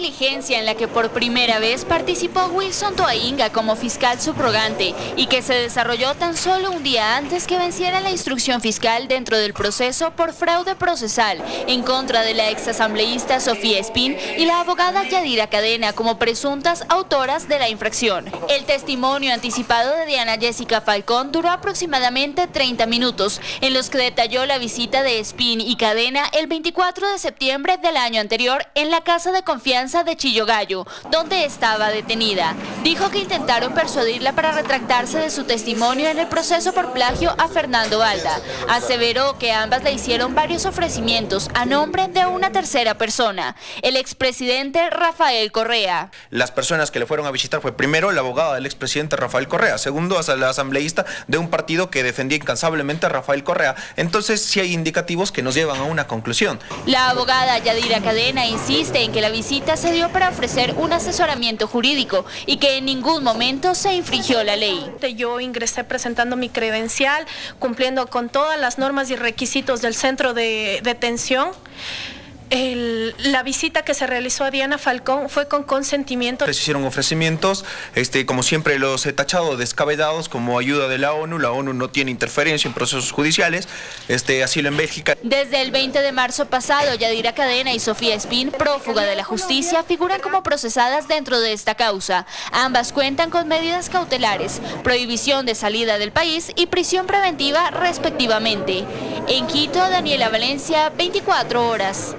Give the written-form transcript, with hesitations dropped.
diligencia en la que por primera vez participó Wilson Toainga como fiscal subrogante y que se desarrolló tan solo un día antes que venciera la instrucción fiscal dentro del proceso por fraude procesal en contra de la exasambleísta Sofía Espín y la abogada Yadira Cadena como presuntas autoras de la infracción. El testimonio anticipado de Diana Jessica Falcón duró aproximadamente 30 minutos, en los que detalló la visita de Espín y Cadena el 24 de septiembre del año anterior en la Casa de Confianza de Chillo Gallo, donde estaba detenida. Dijo que intentaron persuadirla para retractarse de su testimonio en el proceso por plagio a Fernando Valda. Aseveró que ambas le hicieron varios ofrecimientos a nombre de una tercera persona, el expresidente Rafael Correa. Las personas que le fueron a visitar fue primero la abogada del expresidente Rafael Correa, segundo la asambleísta de un partido que defendía incansablemente a Rafael Correa. Entonces sí hay indicativos que nos llevan a una conclusión. La abogada Yadira Cadena insiste en que la visita se dio para ofrecer un asesoramiento jurídico y que en ningún momento se infringió la ley. Yo ingresé presentando mi credencial, cumpliendo con todas las normas y requisitos del centro de detención. La visita que se realizó a Diana Falcón fue con consentimiento. Se hicieron ofrecimientos, como siempre los he tachado, descabellados, como ayuda de la ONU. La ONU no tiene interferencia en procesos judiciales, asilo en Bélgica. Desde el 20 de marzo pasado, Yadira Cadena y Sofía Espín, prófuga de la justicia, figuran como procesadas dentro de esta causa. Ambas cuentan con medidas cautelares, prohibición de salida del país y prisión preventiva respectivamente. En Quito, Daniela Valencia, 24 horas.